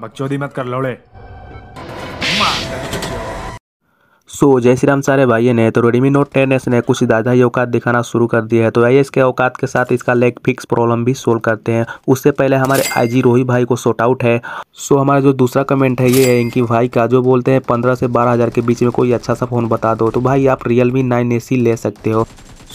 बकचोदी मत कर लौड़े। सो जय श्री राम सारे भाइयों ने तो Redmi Note 10s ने कुछ ज़्यादा ही औकात दिखाना शुरू कर दिया है। तो आइए इसके औकात के साथ इसका लेग फिक्स प्रॉब्लम भी सोल्व करते हैं। उससे पहले हमारे आईजी रोहित भाई को शॉट आउट है। सो हमारा जो दूसरा कमेंट है ये है इनकी भाई का, जो बोलते हैं 15 से 12 हज़ार के बीच में कोई अच्छा सा फ़ोन बता दो तो भाई आप Realmi Nine A C ले सकते हो।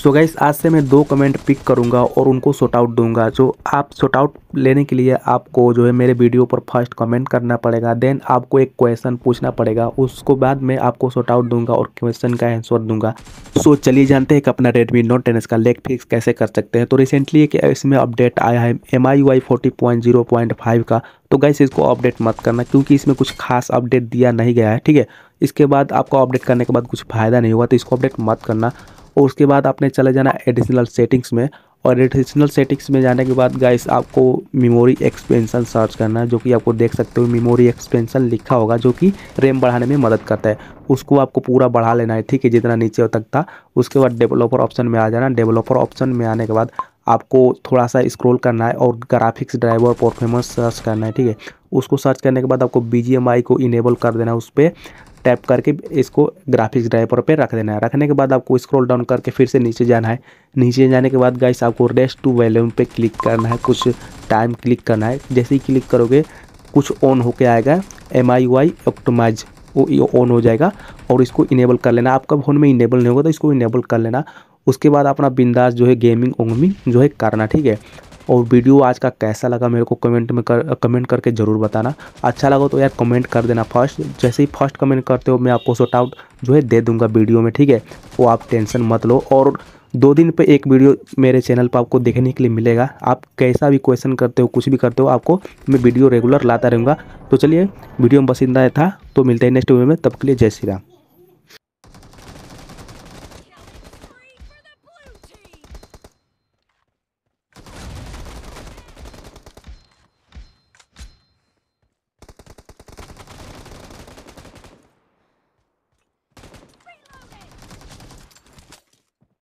सो गाइस आज से मैं 2 कमेंट पिक करूंगा और उनको शॉट आउट दूंगा। जो आप शॉट आउट लेने के लिए आपको जो है मेरे वीडियो पर फर्स्ट कमेंट करना पड़ेगा, देन आपको एक क्वेश्चन पूछना पड़ेगा, उसको बाद में आपको शॉट आउट दूंगा और क्वेश्चन का आंसर दूंगा। सो चलिए जानते हैं कि अपना Redmi Note 10s का लेग फिक्स कैसे कर सकते हैं। तो रिसेंटली एक इसमें अपडेट आया है MIUI 14.0.5 का। तो गाइस इसको अपडेट मत करना क्योंकि इसमें कुछ खास अपडेट दिया नहीं गया है, ठीक है। इसके बाद आपको अपडेट करने के बाद कुछ फ़ायदा नहीं होगा, तो इसको अपडेट मत करना। और उसके बाद आपने चले जाना एडिशनल सेटिंग्स में, और एडिशनल सेटिंग्स में जाने के बाद गाइस आपको मेमोरी एक्सपेंशन सर्च करना है, जो कि आपको देख सकते हो मेमोरी एक्सपेंशन लिखा होगा, जो कि रैम बढ़ाने में मदद करता है। उसको आपको पूरा बढ़ा लेना है, ठीक है, जितना नीचे तक था। उसके बाद डेवलपर ऑप्शन में आ जाना। डेवलपर ऑप्शन में आने के बाद आपको थोड़ा सा स्क्रॉल करना है और ग्राफिक्स ड्राइवर परफॉर्मेंस सर्च करना है, ठीक है। उसको सर्च करने के बाद आपको BGMI को इनेबल कर देना है, उस पर टैप करके इसको ग्राफिक्स ड्राइवर पे रख देना है। रखने के बाद आपको स्क्रॉल डाउन करके फिर से नीचे जाना है। नीचे जाने के बाद गाइस आपको रेस्ट टू वॉल्यूम पे क्लिक करना है, कुछ टाइम क्लिक करना है। जैसे ही क्लिक करोगे कुछ ऑन होके आएगा MIUI ऑप्टिमाइज, वो ऑन हो जाएगा और इसको इनेबल कर लेना। आपका फ़ोन में इनेबल नहीं होगा तो इसको इनेबल कर लेना। उसके बाद अपना बिंदास जो है गेमिंग उंगमिंग जो है करना, ठीक है। और वीडियो आज का कैसा लगा मेरे को कमेंट करके ज़रूर बताना। अच्छा लगा तो यार कमेंट कर देना फर्स्ट। जैसे ही फर्स्ट कमेंट करते हो मैं आपको शॉट आउट जो है दे दूंगा वीडियो में, ठीक है। वो आप टेंशन मत लो। और 2 दिन पे एक वीडियो मेरे चैनल पर आपको देखने के लिए मिलेगा। आप कैसा भी क्वेश्चन करते हो, कुछ भी करते हो, आपको मैं वीडियो रेगुलर लाता रहूँगा। तो चलिए वीडियो में बस इतना था। तो मिलते हैं नेक्स्ट वीडियो में, तब के लिए जय श्री राम।